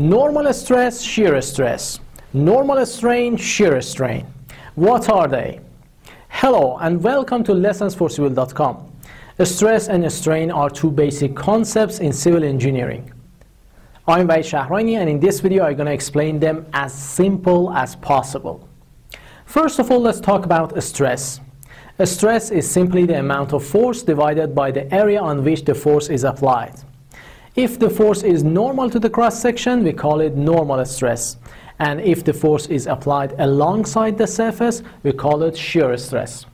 Normal stress, shear stress. Normal strain, shear strain. What are they? Hello and welcome to lessons4civil.com. Stress and strain are two basic concepts in civil engineering. I'm Vahid Shahraini, and in this video I'm going to explain them as simple as possible. First of all, let's talk about stress. Stress is simply the amount of force divided by the area on which the force is applied. If the force is normal to the cross-section, we call it normal stress. And if the force is applied alongside the surface, we call it shear stress.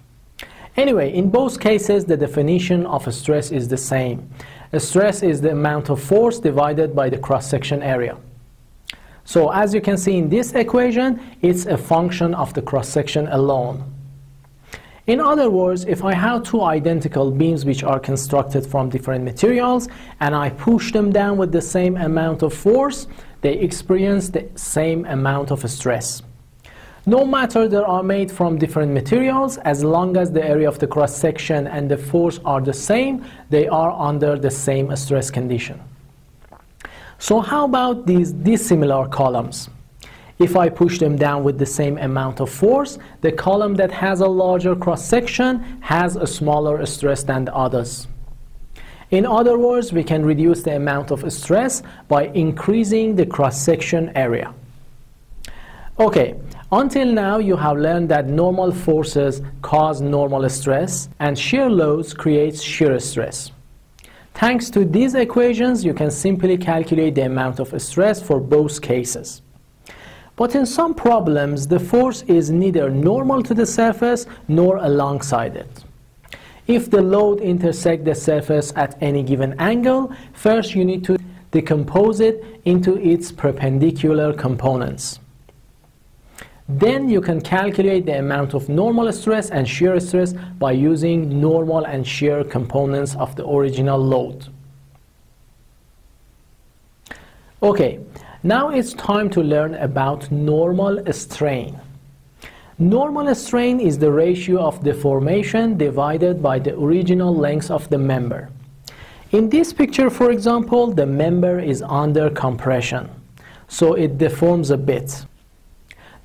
Anyway, in both cases, the definition of stress is the same. Stress is the amount of force divided by the cross-section area. So as you can see in this equation, it's a function of the cross-section alone. In other words, if I have two identical beams which are constructed from different materials and I push them down with the same amount of force, they experience the same amount of stress. No matter they are made from different materials, as long as the area of the cross-section and the force are the same, they are under the same stress condition. So how about these dissimilar columns? If I push them down with the same amount of force, the column that has a larger cross-section has a smaller stress than the others. In other words, we can reduce the amount of stress by increasing the cross-section area. Okay, until now you have learned that normal forces cause normal stress and shear loads creates shear stress. Thanks to these equations, you can simply calculate the amount of stress for both cases. But in some problems, the force is neither normal to the surface nor alongside it. If the load intersects the surface at any given angle, first you need to decompose it into its perpendicular components. Then you can calculate the amount of normal stress and shear stress by using normal and shear components of the original load. Okay, now it's time to learn about normal strain. Normal strain is the ratio of deformation divided by the original length of the member. In this picture, for example, the member is under compression, so it deforms a bit.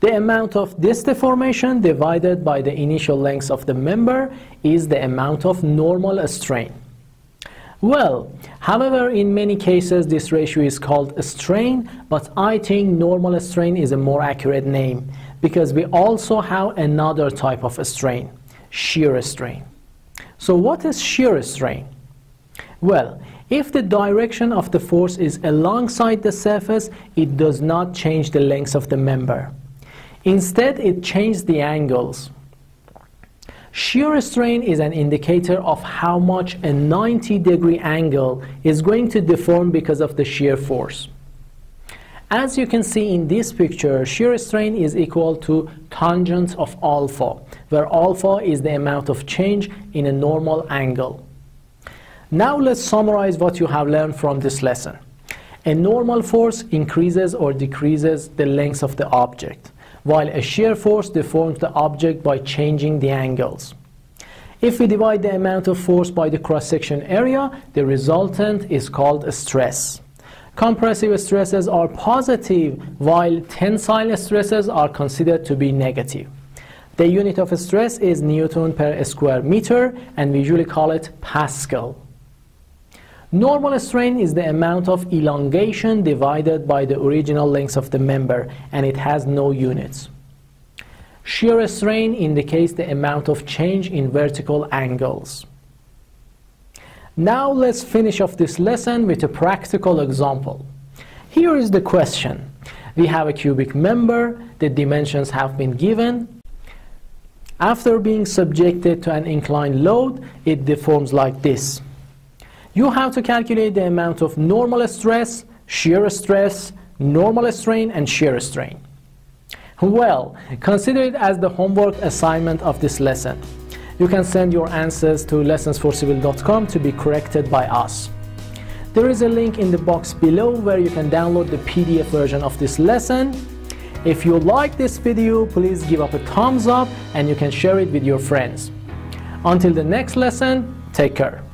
The amount of this deformation divided by the initial length of the member is the amount of normal strain. Well, however, in many cases this ratio is called a strain, but I think normal strain is a more accurate name because we also have another type of a strain, shear strain. So what is shear strain? Well, if the direction of the force is alongside the surface, it does not change the length of the member. Instead, it changes the angles. Shear strain is an indicator of how much a 90-degree angle is going to deform because of the shear force. As you can see in this picture, shear strain is equal to tangent of alpha, where alpha is the amount of change in a normal angle. Now let's summarize what you have learned from this lesson. A normal force increases or decreases the length of the object, while a shear force deforms the object by changing the angles. If we divide the amount of force by the cross-section area, the resultant is called a stress. Compressive stresses are positive, while tensile stresses are considered to be negative. The unit of stress is Newton per square meter, and we usually call it Pascal. Normal strain is the amount of elongation divided by the original length of the member, and it has no units. Shear strain indicates the amount of change in vertical angles. Now let's finish off this lesson with a practical example. Here is the question. We have a cubic member, the dimensions have been given. After being subjected to an inclined load, it deforms like this. You have to calculate the amount of normal stress, shear stress, normal strain, and shear strain. Well, consider it as the homework assignment of this lesson. You can send your answers to lessons4civil.com to be corrected by us. There is a link in the box below where you can download the PDF version of this lesson. If you like this video, please give up a thumbs up and you can share it with your friends. Until the next lesson, take care.